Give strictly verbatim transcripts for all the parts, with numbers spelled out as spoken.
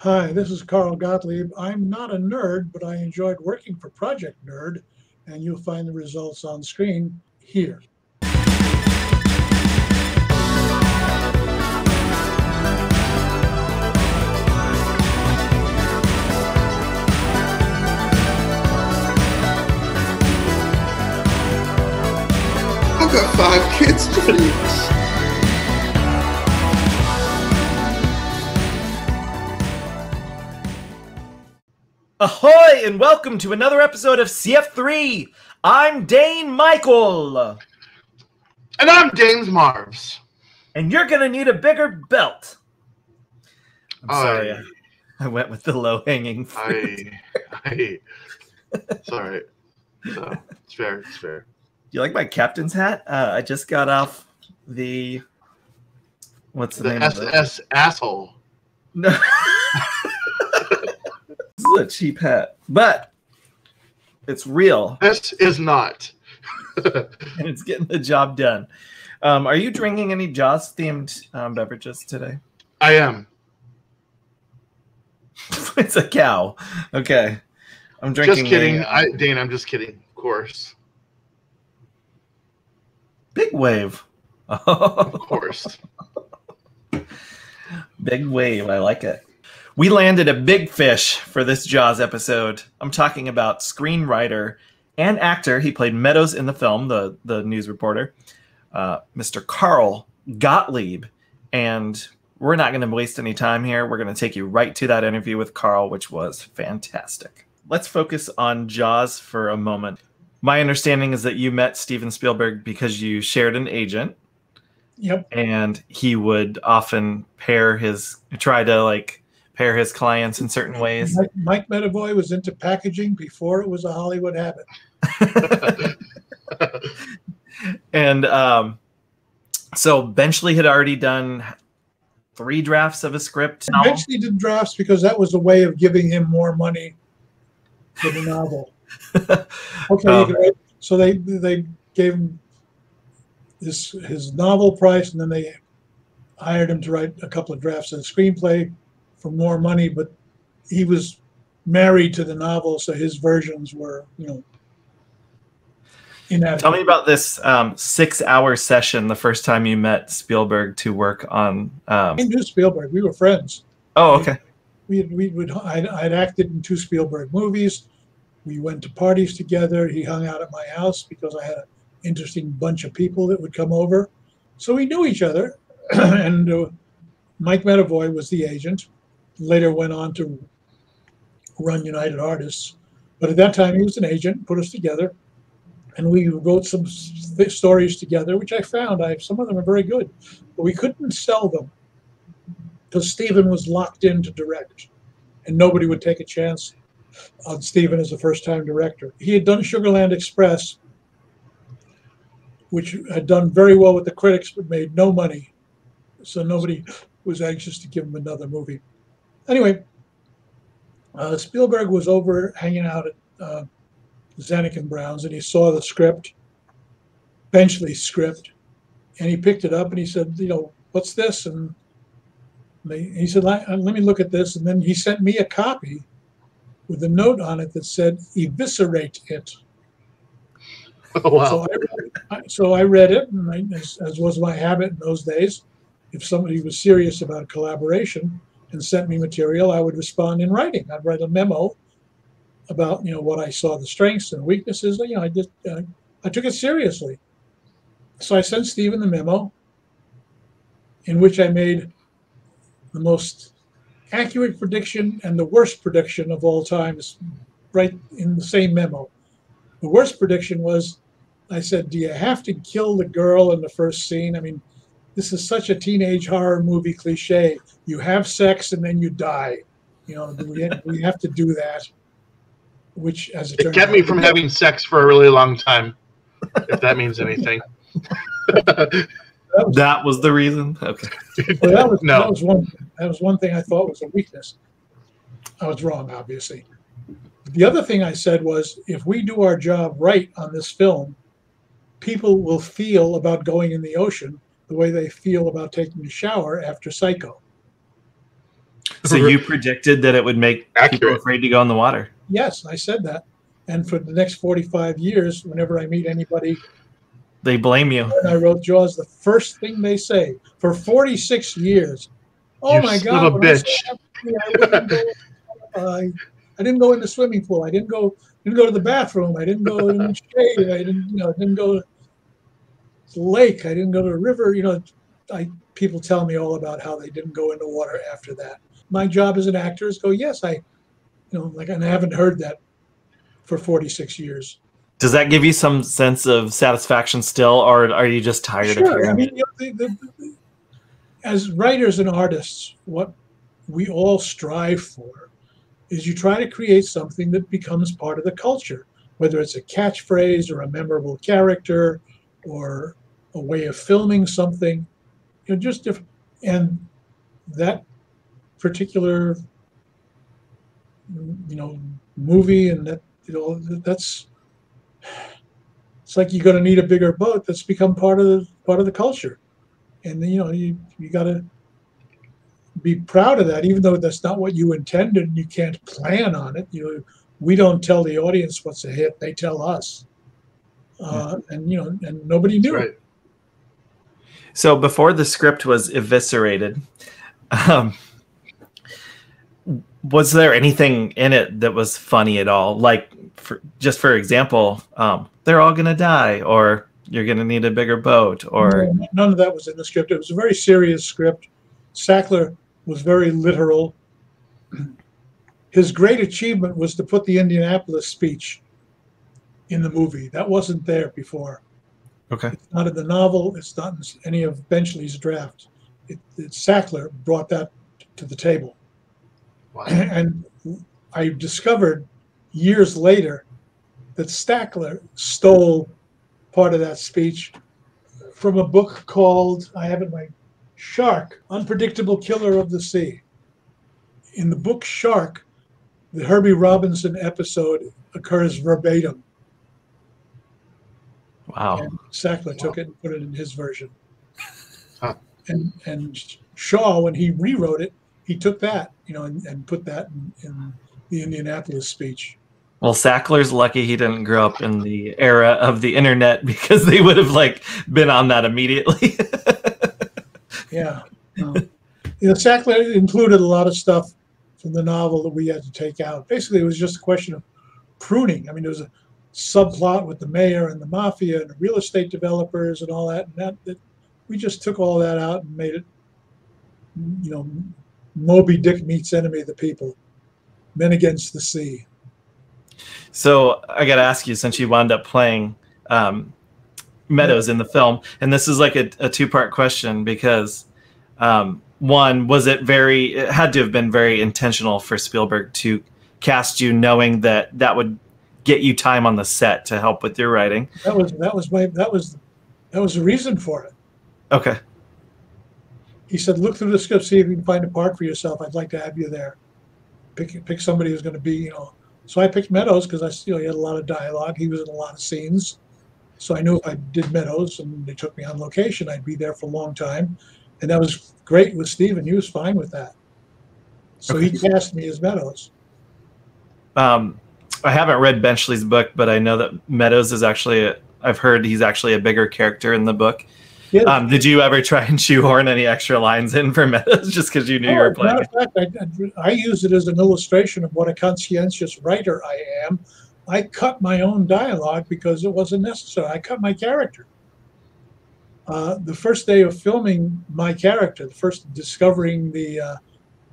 Hi, this is Carl Gottlieb. I'm not a nerd, but I enjoyed working for Project Nerd, and you'll find the results on screen here. I've got five kids to feed. Ahoy, and welcome to another episode of C F Three. I'm Dane Michael, and I'm James Marves, and you're gonna need a bigger belt. I'm I, sorry, I, I went with the low-hanging fruit. I, I, it's all right. So, it's fair. It's fair. You like my captain's hat? Uh, I just got off the what's the, the name S S of it? S S asshole. No. This is a cheap hat, but it's real. This is not. And it's getting the job done. Um, are you drinking any Jaws-themed um, beverages today? I am. It's a cow. Okay. I'm drinking. Just kidding. A, I, Dane, I'm just kidding. Of course. Big wave. Oh. Of course. Big wave. I like it. We landed a big fish for this Jaws episode. I'm talking about screenwriter and actor. He played Meadows in the film, the, the news reporter, uh, Mister Carl Gottlieb. And we're not going to waste any time here. We're going to take you right to that interview with Carl, which was fantastic. Let's focus on Jaws for a moment. My understanding is that you met Steven Spielberg because you shared an agent. Yep. And he would often pair his, try to like, pair his clients in certain ways. Mike, Mike Medavoy was into packaging before it was a Hollywood habit. And um, so Benchley had already done three drafts of a script. And Benchley did drafts because that was a way of giving him more money for the novel. Okay, um, could, so they they gave him this his novel price, and then they hired him to write a couple of drafts of the screenplay for more money, but he was married to the novel, so his versions were, you know, inadequate. Tell me about this um, six-hour session the first time you met Spielberg to work on. Um... I knew Spielberg. We were friends. Oh, okay. We, we, we would. I'd, I'd acted in two Spielberg movies. We went to parties together. He hung out at my house because I had an interesting bunch of people that would come over. So we knew each other, and uh, Mike Medavoy was the agent. Later went on to run United Artists. But at that time, he was an agent, put us together, and we wrote some th stories together, which I found, I some of them are very good, but we couldn't sell them because Steven was locked in to direct, and nobody would take a chance on Steven as a first-time director. He had done Sugarland Express, which had done very well with the critics, but made no money, so nobody was anxious to give him another movie. Anyway, uh, Spielberg was over hanging out at uh, Zanuck and Brown's, and he saw the script, Benchley's script, and he picked it up and he said, you know, what's this? And they, he said, let me look at this. And then he sent me a copy with a note on it that said, eviscerate it. Oh, wow. So I, so I read it, and I, as, as was my habit in those days, if somebody was serious about a collaboration and sent me material, I would respond in writing. I'd write a memo about, you know, what I saw, the strengths and weaknesses. You know, I just, uh, I took it seriously. So I sent Steven the memo, in which I made the most accurate prediction and the worst prediction of all time, right in the same memo. The worst prediction was, I said, do you have to kill the girl in the first scene? I mean, this is such a teenage horror movie cliche. You have sex and then you die. You know, we have, we have to do that. Which, as it, it kept out, me from having sex for a really long time, if that means anything. that, was, that was the reason. Okay. Well, that was, no. that was one. That was one thing I thought was a weakness. I was wrong, obviously. The other thing I said was, if we do our job right on this film, people will feel about going in the ocean the way they feel about taking a shower after Psycho. So you predicted that it would make Accurate. people afraid to go in the water? Yes, I said that. And for the next forty-five years, whenever I meet anybody, they blame you. When I wrote Jaws, the first thing they say, for forty-six years, oh you my God, a bitch. I, I, go, uh, I didn't go in the swimming pool. I didn't go didn't go to the bathroom. I didn't go in the shade. I didn't, you know, didn't go to the lake. I didn't go to the river. You know, I people tell me all about how they didn't go into water after that. My job as an actor is go, yes, I, you know, like, and I haven't heard that for forty-six years. Does that give you some sense of satisfaction still, or are you just tired sure. of hearing I mean, you know, the, the, the, as writers and artists, what we all strive for is you try to create something that becomes part of the culture, whether it's a catchphrase or a memorable character or a way of filming something, you know, just different. And that particular, you know, movie and that, you know, that's, it's like you're going to need a bigger boat. That's become part of the part of the culture, and you know you you got to be proud of that, even though that's not what you intended. And you can't plan on it. You know, we don't tell the audience what's a hit; they tell us, uh, yeah. and you know, and nobody knew right. it. So before the script was eviscerated, um, was there anything in it that was funny at all? Like, for, just for example, um, they're all going to die, or you're going to need a bigger boat, or... No, none of that was in the script. It was a very serious script. Sackler was very literal. His great achievement was to put the Indianapolis speech in the movie. That wasn't there before. Okay. It's not in the novel. It's not in any of Benchley's draft. It, it, Sackler brought that to the table. Wow. And I discovered years later that Sackler stole part of that speech from a book called I Have It in My Shark, Unpredictable Killer of the Sea. In the book Shark, the Herbie Robinson episode occurs verbatim. Wow. And Sackler wow. took it and put it in his version. Huh. And, and Shaw, when he rewrote it, he took that, you know, and, and put that in, in the Indianapolis speech. Well, Sackler's lucky he didn't grow up in the era of the internet, because they would have like been on that immediately. yeah, um, you know, Sackler included a lot of stuff from the novel that we had to take out. Basically, it was just a question of pruning. I mean, there was a subplot with the mayor and the mafia and the real estate developers and all that, and that, that we just took all that out and made it, you know, Moby Dick meets Enemy of the People, Men Against the Sea. So I got to ask you, since you wound up playing um, Meadows in the film, and this is like a, a two-part question, because um, one, was it very, it had to have been very intentional for Spielberg to cast you, knowing that that would get you time on the set to help with your writing. That was that was my that was that was the reason for it. Okay. He said, look through the script, see if you can find a part for yourself. I'd like to have you there. Pick pick somebody who's going to be, you know. So I picked Meadows because I still had a lot of dialogue. He was in a lot of scenes. So I knew if I did Meadows and they took me on location, I'd be there for a long time. And that was great with Steven. He was fine with that. So he cast me as Meadows. Um, I haven't read Benchley's book, but I know that Meadows is actually, a, I've heard he's actually a bigger character in the book. Yeah. Um, did you ever try and shoehorn any extra lines in for Meadows just because you knew oh, you were playing? As a matter of fact, I, I use it as an illustration of what a conscientious writer I am. I cut my own dialogue because it wasn't necessary. I cut my character. Uh, the first day of filming my character, the first discovering the uh,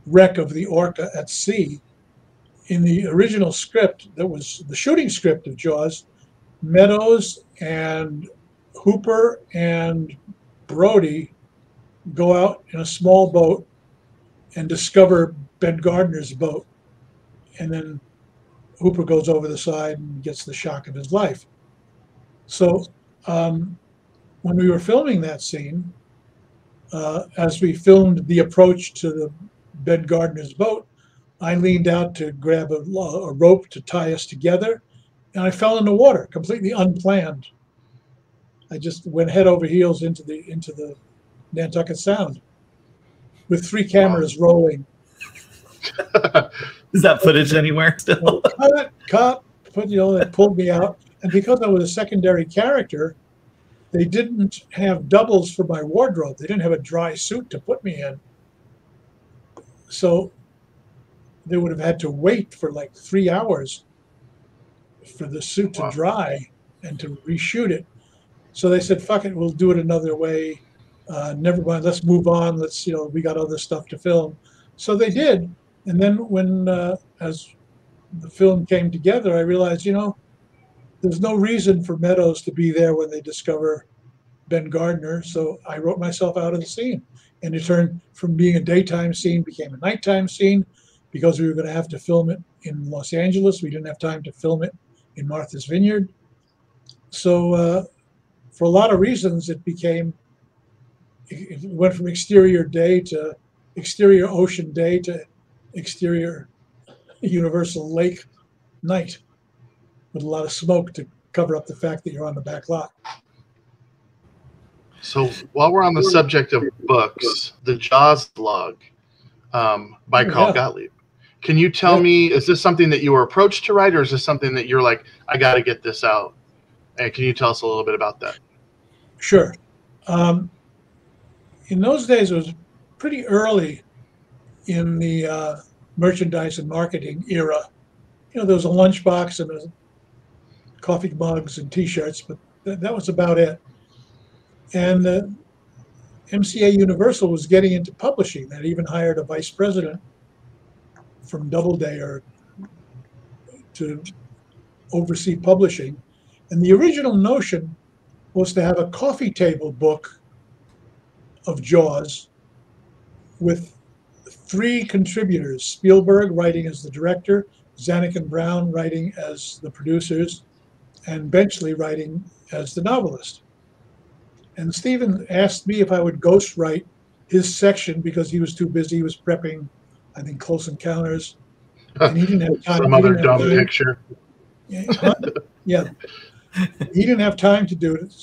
wreck of the Orca at sea, in the original script that was the shooting script of Jaws, Meadows and Hooper and Brody go out in a small boat and discover Ben Gardner's boat. And then Hooper goes over the side and gets the shock of his life. So um, when we were filming that scene, uh, as we filmed the approach to the Ben Gardner's boat, I leaned out to grab a, a rope to tie us together, and I fell in the water, completely unplanned. I just went head over heels into the into the Nantucket Sound with three cameras wow. rolling. Is that footage anywhere still? Cut, cut, put, you know, they pulled me out. And because I was a secondary character, they didn't have doubles for my wardrobe. They didn't have a dry suit to put me in. So they would have had to wait for like three hours for the suit wow. to dry and to reshoot it. So they said, fuck it, we'll do it another way. Uh, never mind, let's move on. Let's, you know, we got other stuff to film. So they did. And then when, uh, as the film came together, I realized, you know, there's no reason for Meadows to be there when they discover Ben Gardner. So I wrote myself out of the scene. And it turned from being a daytime scene, became a nighttime scene, because we were going to have to film it in Los Angeles. We didn't have time to film it in Martha's Vineyard. So uh, for a lot of reasons, it became, it went from exterior day to exterior ocean day to exterior Universal Lake night, with a lot of smoke to cover up the fact that you're on the back lot. So while we're on the subject of books, the Jaws Log um, by Carl yeah. Gottlieb, can you tell yeah. me, is this something that you were approached to write, or is this something that you're like, I got to get this out? And can you tell us a little bit about that? Sure. Um, in those days, it was pretty early in the uh, merchandise and marketing era. You know, there was a lunchbox and a coffee mugs and T-shirts, but th that was about it. And uh, M C A Universal was getting into publishing. They even hired a vice president from Doubleday or to oversee publishing. And the original notion was to have a coffee table book of Jaws with three contributors, Spielberg writing as the director, Zanuck and Brown writing as the producers, and Benchley writing as the novelist. And Steven asked me if I would ghostwrite his section because he was too busy. He was prepping, I think, Close Encounters. And he didn't have time. Some other dumb picture. Yeah. yeah. He didn't have time to do it.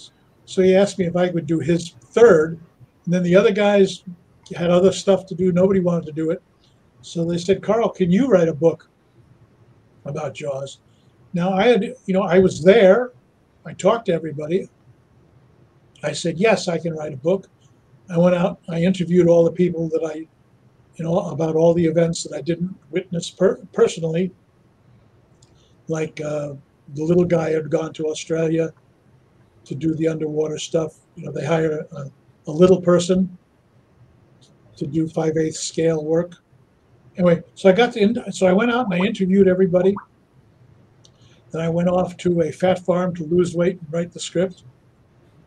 So he asked me if I would do his third. And then the other guys had other stuff to do. Nobody wanted to do it. So they said, Carl, can you write a book about Jaws? Now I had, you know, I was there. I talked to everybody. I said, yes, I can write a book. I went out, I interviewed all the people that I, you know, about all the events that I didn't witness per personally. Like uh, the little guy had gone to Australia to do the underwater stuff. You know, they hired a, a little person to do five eighths scale work. Anyway, so I got to, so I went out and I interviewed everybody. Then I went off to a fat farm to lose weight and write the script.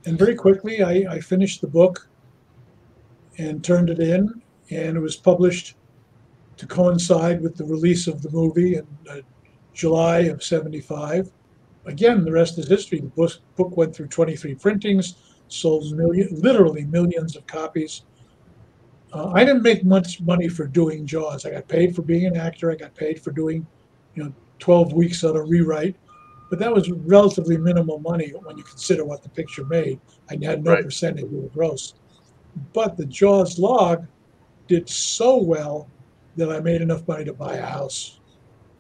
And very quickly, I, I finished the book and turned it in. And it was published to coincide with the release of the movie in uh, July of seventy-five. Again, the rest is history. The book, book went through twenty-three printings, sold million, literally millions of copies. Uh, I didn't make much money for doing Jaws. I got paid for being an actor. I got paid for doing, you know, twelve weeks on a rewrite. But that was relatively minimal money when you consider what the picture made. I had no right. percentage of the gross. But the Jaws Log did so well that I made enough money to buy a house.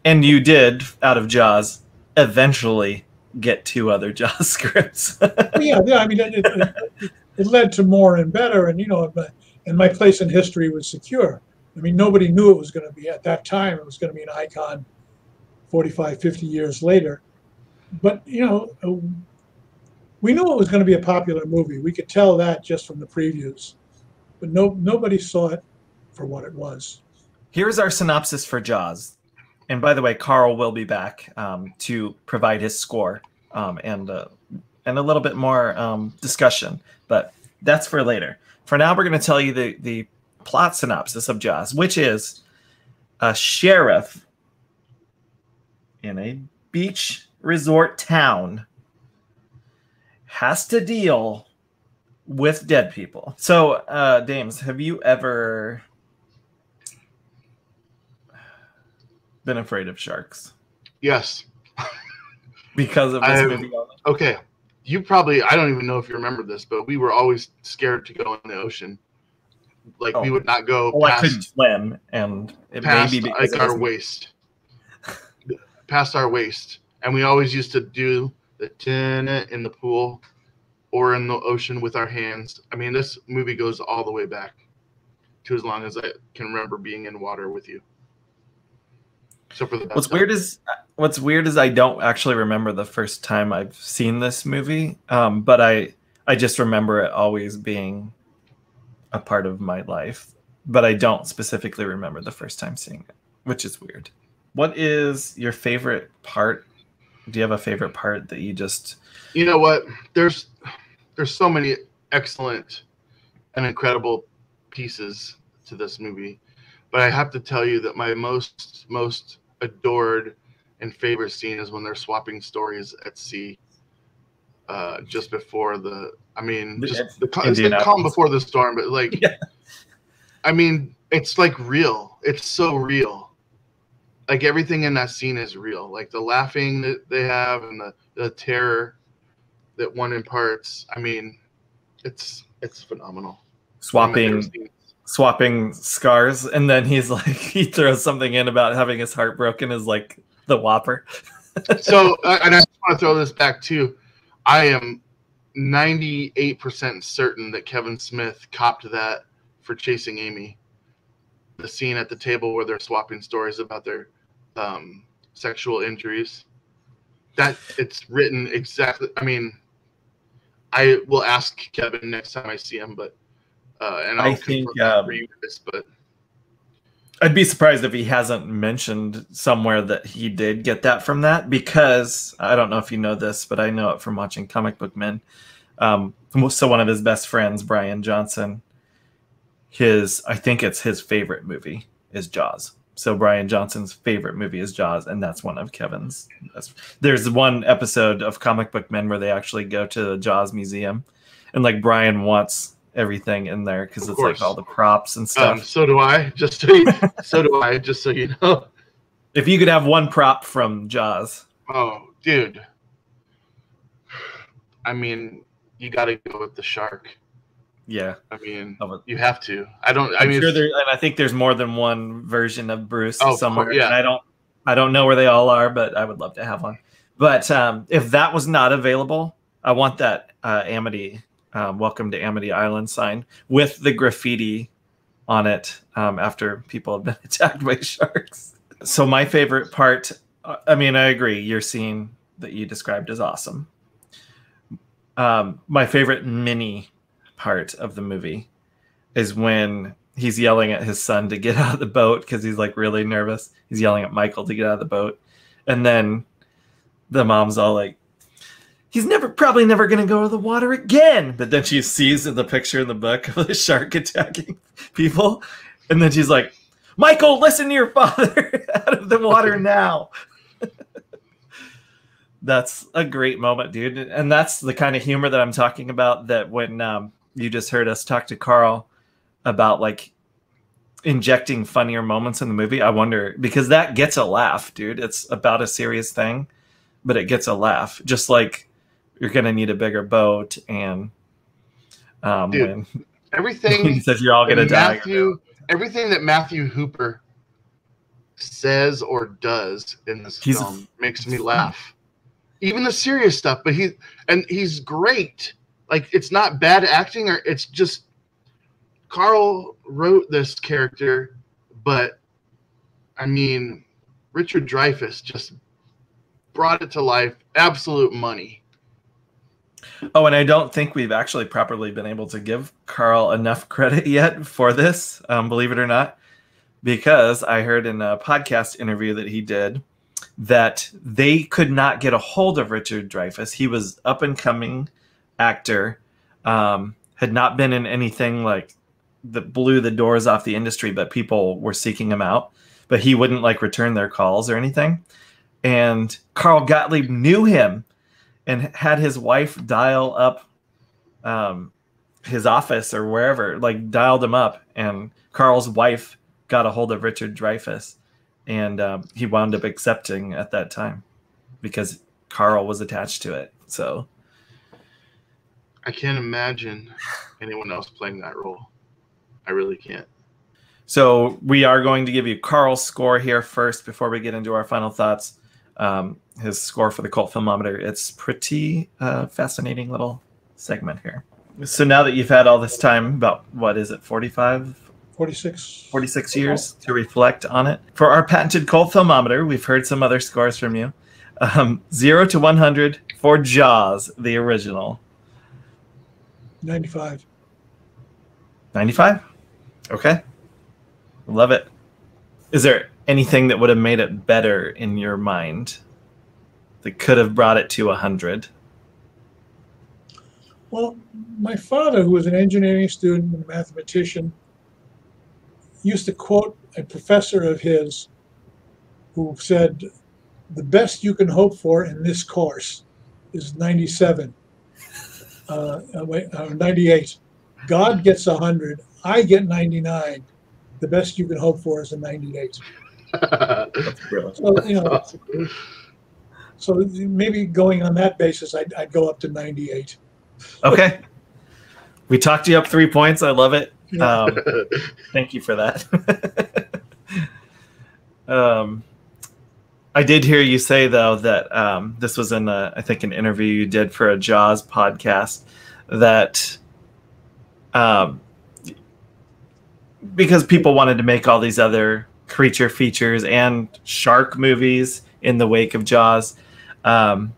And you did, out of Jaws, eventually get two other Jaws scripts. yeah, yeah, I mean, it, it, it led to more and better. And, you know, but, and my place in history was secure. I mean, nobody knew it was going to be, at that time, it was going to be an icon forty-five, fifty years later. But, you know, we knew it was going to be a popular movie. We could tell that just from the previews. But no, nobody saw it for what it was. Here's our synopsis for Jaws. And by the way, Carl will be back um, to provide his score um, and, uh, and a little bit more um, discussion. But that's for later. For now, we're going to tell you the, the plot synopsis of Jaws, which is a sheriff in a beach resort town has to deal with dead people. So, uh, Dames, have you ever been afraid of sharks? Yes. Because of this I, movie? Okay. You probably, I don't even know if you remember this, but we were always scared to go in the ocean. like oh. we would not go. Well, past, I could swim, and it past may be like our waist, past our waist, and we always used to do the tin in the pool or in the ocean with our hands. I mean, this movie goes all the way back to as long as I can remember being in water with you. Except for the what's weird is what's weird is I don't actually remember the first time I've seen this movie, um, but I I just remember it always being a part of my life, but I don't specifically remember the first time seeing it, which is weird. What is your favorite part? Do you have a favorite part that you just? You know what? There's there's so many excellent and incredible pieces to this movie, but I have to tell you that my most most adored and favorite scene is when they're swapping stories at sea. Uh, just before the, I mean, just the, it's the calm before the storm, but like, yeah. I mean, it's like real. It's so real. Like everything in that scene is real. Like the laughing that they have and the, the terror that one imparts. I mean, it's, it's phenomenal. Swapping, swapping scars. And then he's like, he throws something in about having his heart broken is like the Whopper. So, and I just want to throw this back too. I am ninety-eight percent certain that Kevin Smith copped that for Chasing Amy, the scene at the table where they're swapping stories about their um, sexual injuries. That it's written exactly. I mean, I will ask Kevin next time I see him, but uh, and I'll I think um, for you guys, but I'd be surprised if he hasn't mentioned somewhere that he did get that from that, because I don't know if you know this, but I know it from watching Comic Book Men. Um, so one of his best friends, Brian Johnson, his, I think it's his favorite movie is Jaws. So Brian Johnson's favorite movie is Jaws, and that's one of Kevin's. There's one episode of Comic Book Men where they actually go to the Jaws Museum, and like Brian wants everything in there because it's course. Like all the props and stuff. Um, so do I. Just so, you, so do I. Just so you know, if you could have one prop from Jaws, oh, dude. I mean, you got to go with the shark. Yeah, I mean, oh, you have to. I don't. I I'm mean, sure there, and I think there's more than one version of Bruce oh, somewhere. Yeah. And I don't. I don't know where they all are, but I would love to have one. But um, if that was not available, I want that uh, Amity. Um, welcome to Amity Island sign with the graffiti on it um, after people have been attacked by sharks. So my favorite part, I mean, I agree. Your scene that you described is awesome. Um, my favorite mini part of the movie is when he's yelling at his son to get out of the boat because he's like really nervous. He's yelling at Michael to get out of the boat. And then the mom's all like, he's never, probably never going to go to the water again. But then she sees in the picture in the book of the shark attacking people. And then she's like, Michael, listen to your father, out of the water now. That's a great moment, dude. And that's the kind of humor that I'm talking about, that when um, you just heard us talk to Carl about like injecting funnier moments in the movie. I wonder, because that gets a laugh, dude. It's about a serious thing, but it gets a laugh. Just like, you're going to need a bigger boat, and um, dude, when everything he says you're all going to die. Everything that Matthew Hooper says or does in this he's film a, makes me laugh. Even the serious stuff, but he and he's great. Like, it's not bad acting, or it's just Carl wrote this character, but I mean, Richard Dreyfuss just brought it to life. Absolute money. Oh, and I don't think we've actually properly been able to give Carl enough credit yet for this, um, believe it or not, because I heard in a podcast interview that he did that they could not get a hold of Richard Dreyfuss. He was up and coming actor, um, had not been in anything like that blew the doors off the industry, but people were seeking him out, but he wouldn't like return their calls or anything. And Carl Gottlieb knew him and had his wife dial up um, his office or wherever, like dialed him up. And Carl's wife got a hold of Richard Dreyfuss, and um, he wound up accepting at that time because Carl was attached to it. So I can't imagine anyone else playing that role. I really can't. So we are going to give you Carl's score here first before we get into our final thoughts. Um, his score for the Cult Filmometer. It's pretty uh, fascinating little segment here. So now that you've had all this time, about, what is it, forty-five? forty-six. forty-six years to reflect on it. For our patented Cult Filmometer, we've heard some other scores from you. Um, zero to one hundred for Jaws, the original. ninety-five. ninety-five? Okay. Love it. Is there anything that would have made it better in your mind that could have brought it to one hundred? Well, my father, who was an engineering student and a mathematician, used to quote a professor of his who said, the best you can hope for in this course is ninety-seven, uh, uh, ninety-eight. God gets one hundred. I get ninety-nine. The best you can hope for is a ninety-eight. So, you know, so maybe going on that basis, I'd, I'd go up to ninety-eight. Okay. We talked you up three points. I love it. Yeah. Um, thank you for that. um, I did hear you say, though, that um, this was in, a, I think, an interview you did for a Jaws podcast, that... Um, because people wanted to make all these other creature features and shark movies in the wake of Jaws, um,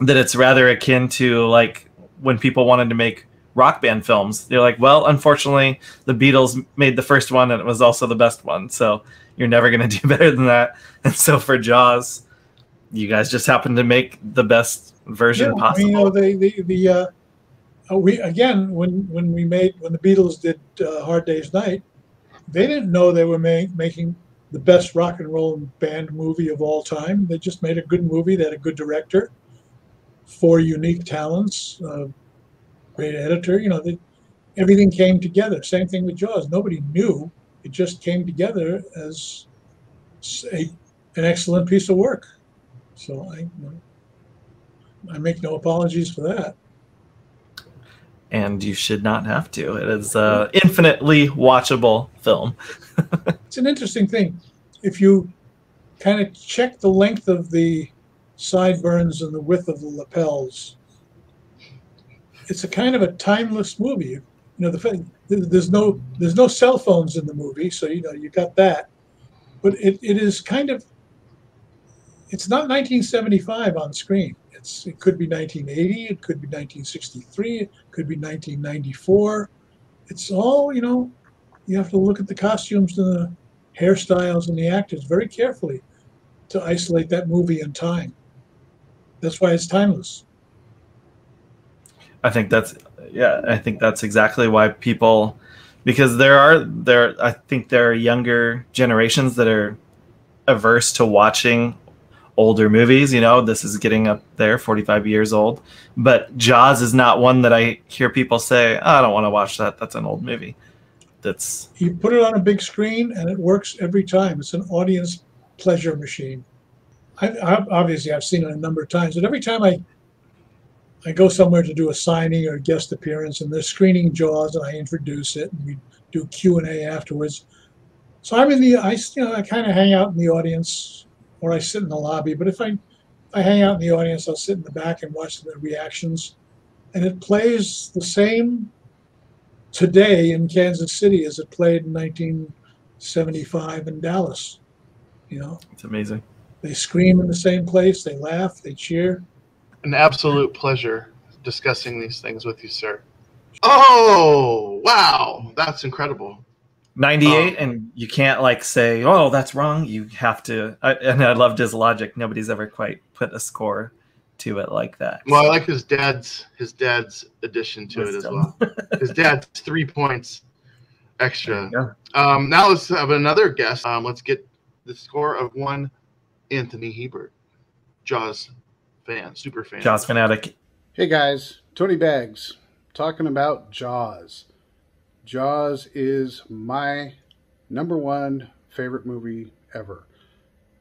that it's rather akin to like when people wanted to make rock band films. They're like, well, unfortunately, the Beatles made the first one and it was also the best one. So you're never going to do better than that. And so for Jaws, you guys just happened to make the best version yeah, possible. You know, the, the, the, uh, we, again, when, when we made, when the Beatles did uh, Hard Day's Night, they didn't know they were ma making the best rock and roll band movie of all time. They just made a good movie. They had a good director, four unique talents, uh, great editor. You know, they, everything came together. Same thing with Jaws. Nobody knew. It just came together as a, an excellent piece of work. So I, you know, I make no apologies for that. And you should not have to. It is an infinitely watchable film. It's an interesting thing. If you kind of check the length of the sideburns and the width of the lapels, it's a kind of a timeless movie. You know, the fact, there's no there's no cell phones in the movie, so you know you got that. But it, it is kind of, it's not nineteen seventy-five on screen. It's, it could be nineteen eighty, it could be nineteen sixty-three, it could be nineteen ninety-four. It's all, you know, you have to look at the costumes and the hairstyles and the actors very carefully to isolate that movie in time. That's why it's timeless. I think that's, yeah, I think that's exactly why people, because there are, there, I think there are younger generations that are averse to watching older movies. You know, this is getting up there, forty-five years old, but Jaws is not one that I hear people say, oh, I don't want to watch that, that's an old movie. That's, you put it on a big screen and it works every time. It's an audience pleasure machine. I, I obviously I've seen it a number of times, but every time I I go somewhere to do a signing or a guest appearance and they're screening Jaws and I introduce it and we do Q and A afterwards, so I'm in the, I, you know, I kind of hang out in the audience, or I sit in the lobby. But if I, if I hang out in the audience, I'll sit in the back and watch the reactions. And it plays the same today in Kansas City as it played in nineteen seventy-five in Dallas. You know, it's amazing. They scream in the same place. They laugh. They cheer. An absolute pleasure discussing these things with you, sir. Oh, wow. That's incredible. ninety-eight, um, and you can't like say, oh, that's wrong. You have to. I, and I loved his logic. Nobody's ever quite put a score to it like that. Well, I like his dad's his dad's addition to Wisdom. It as well. His dad's three points extra. Um, now let's have another guess. Um, let's get the score of one Anthony Hebert, Jaws fan, super fan, Jaws fanatic. Hey guys, Tony Baggs talking about Jaws. Jaws is my number one favorite movie ever.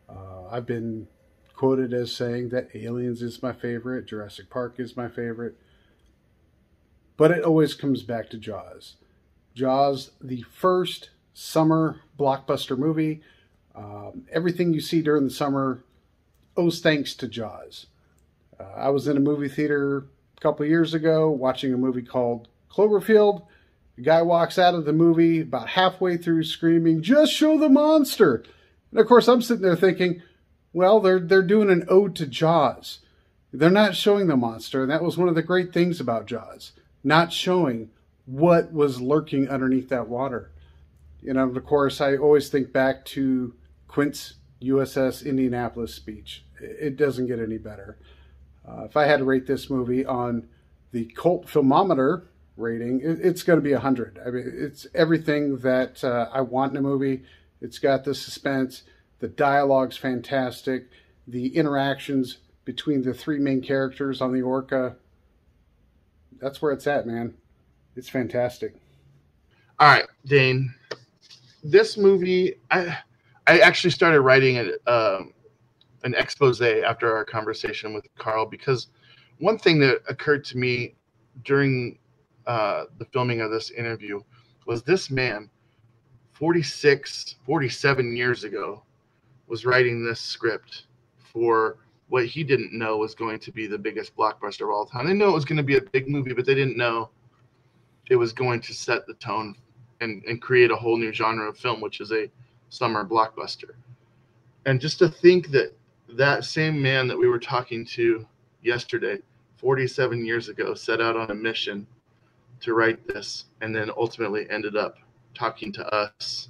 Uh, I've been quoted as saying that Aliens is my favorite, Jurassic Park is my favorite, but it always comes back to Jaws. Jaws, the first summer blockbuster movie. Um, everything you see during the summer owes thanks to Jaws. Uh, I was in a movie theater a couple of years ago watching a movie called Cloverfield. The guy walks out of the movie about halfway through screaming, "Just show the monster!" And of course, I'm sitting there thinking, well, they're, they're doing an ode to Jaws. They're not showing the monster. And that was one of the great things about Jaws, not showing what was lurking underneath that water. You know, of course, I always think back to Quint's U S S Indianapolis speech. It doesn't get any better. Uh, if I had to rate this movie on the Cult Filmometer rating, it, it's going to be a hundred. I mean, it's everything that uh, I want in a movie. It's got the suspense. The dialogue's fantastic. The interactions between the three main characters on the Orca. That's where it's at, man. It's fantastic. All right, Dane. This movie, I I actually started writing a, um, an expose after our conversation with Carl, because one thing that occurred to me during uh, the filming of this interview was this man, forty-six, forty-seven years ago, was writing this script for what he didn't know was going to be the biggest blockbuster of all time. They knew it was going to be a big movie, but they didn't know it was going to set the tone and, and create a whole new genre of film, which is a summer blockbuster. And just to think that that same man that we were talking to yesterday, forty-seven years ago, set out on a mission to write this and then ultimately ended up talking to us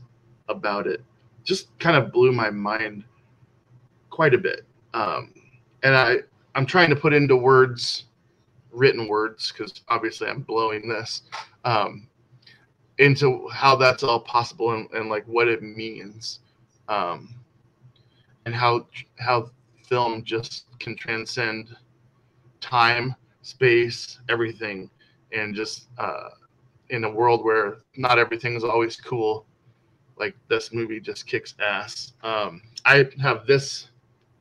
about it just kind of blew my mind quite a bit. Um, and I, I'm trying to put into words, written words, because obviously I'm blowing this, um, into how that's all possible and, and like what it means, um, and how, how film just can transcend time, space, everything, and just uh, in a world where not everything is always cool. Like, this movie just kicks ass. Um, I have this.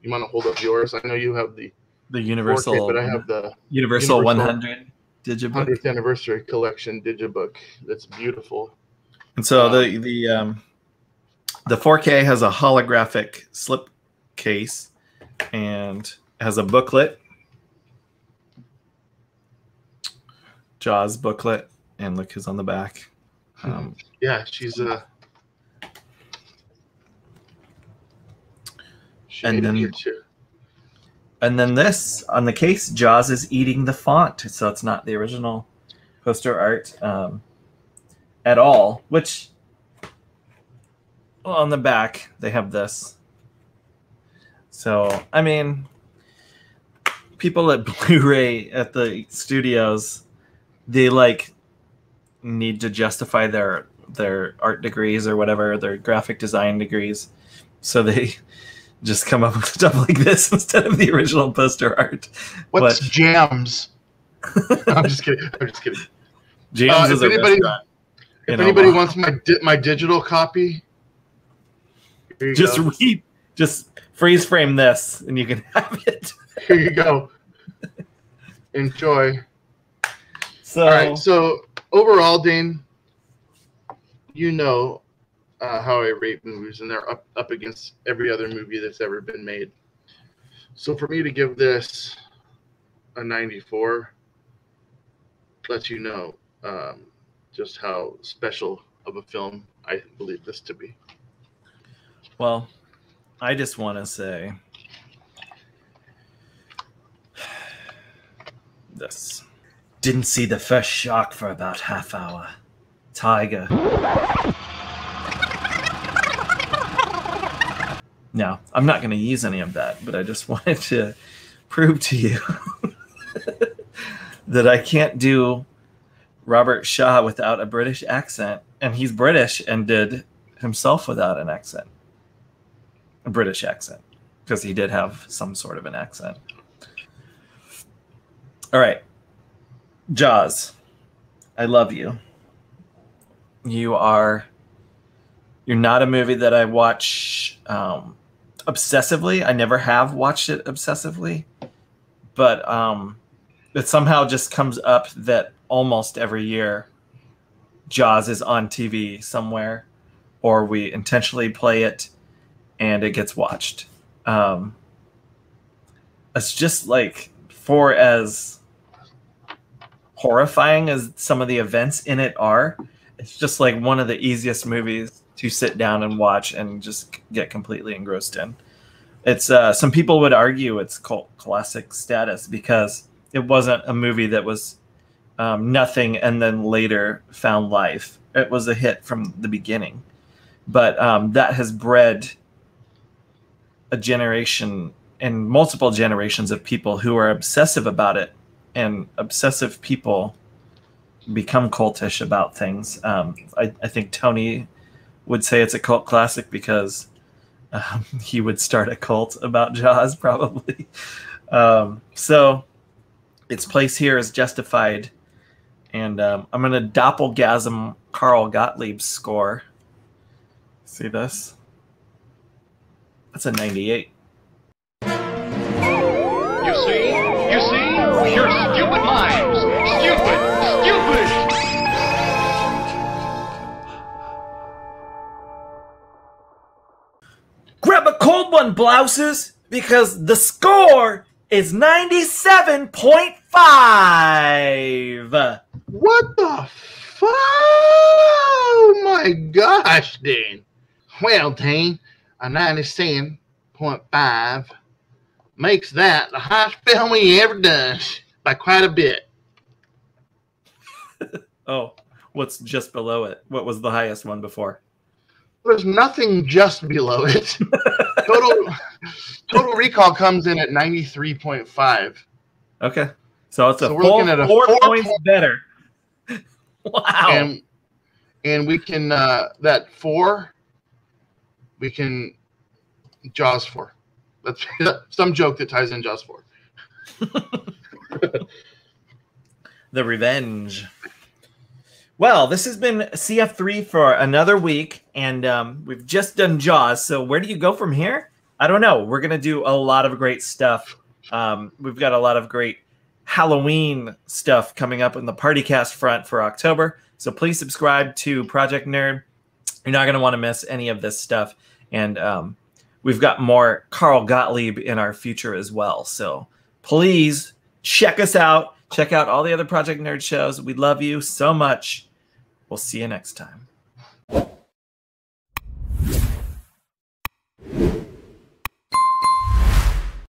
You want to hold up yours? I know you have the the Universal, four K, but I have the Universal, Universal one hundred digibook, one hundredth anniversary collection digibook. That's beautiful. And so um, the the um, the four K has a holographic slip case and has a booklet, Jaws booklet, and look who's on the back. Um, yeah, she's a. Uh, And then, and then this on the case, Jaws is eating the font, so it's not the original poster art um, at all. Which, well, on the back they have this. So I mean, people at Blu-ray at the studios, they like need to justify their their art degrees or whatever, their graphic design degrees, so they. Just come up with stuff like this instead of the original poster art. What's but... Jams? I'm just kidding. I'm just kidding. Jams uh, is if a anybody, If anybody Omaha. wants my di my digital copy, just go. read, just freeze frame this, and you can have it. Here you go. Enjoy. So, all right. So overall, Dane, you know. Uh, how I rate movies, and they're up, up against every other movie that's ever been made. So for me to give this a ninety-four lets you know um, just how special of a film I believe this to be. Well, I just want to say this. Didn't see the first shark for about half hour. Tiger. No, I'm not going to use any of that, but I just wanted to prove to you that I can't do Robert Shaw without a British accent, and he's British and did himself without an accent, a British accent, because he did have some sort of an accent. All right, Jaws, I love you. You are... You're not a movie that I watch um, obsessively. I never have watched it obsessively, but um, it somehow just comes up that almost every year Jaws is on T V somewhere, or we intentionally play it and it gets watched. Um, it's just like, for as horrifying as some of the events in it are, it's just like one of the easiest movies to sit down and watch and just get completely engrossed in. It's uh, some people would argue it's cult classic status because it wasn't a movie that was um, nothing and then later found life. It was a hit from the beginning, but um, that has bred a generation and multiple generations of people who are obsessive about it, and obsessive people become cultish about things. Um, I, I think Tony would say it's a cult classic because um, he would start a cult about Jaws probably. Um, so its place here is justified. And um, I'm going to doppelgasm Carl Gottlieb's score. See this? That's a ninety-eight. You see? You see? Your stupid minds! Stupid! Stupid! Grab a cold one, blouses, because the score is ninety-seven point five! What the fuck? Oh my gosh, Dane. Well, Dane, a ninety-seven point five makes that the highest film we ever done by quite a bit. Oh, what's just below it? What was the highest one before? There's nothing just below it. Total, Total Recall comes in at ninety-three point five. Okay. So it's so a, full, at a four, four points point. better. Wow. And, and we can, uh, that four, we can Jaws four. That's some joke that ties in Jaws four. The revenge. Well, this has been C F three for another week, and um, we've just done Jaws. So where do you go from here? I don't know. We're going to do a lot of great stuff. Um, we've got a lot of great Halloween stuff coming up in the PartyCast front for October. So please subscribe to Project Nerd. You're not going to want to miss any of this stuff. And um, we've got more Carl Gottlieb in our future as well. So please check us out. Check out all the other Project Nerd shows. We love you so much. We'll see you next time.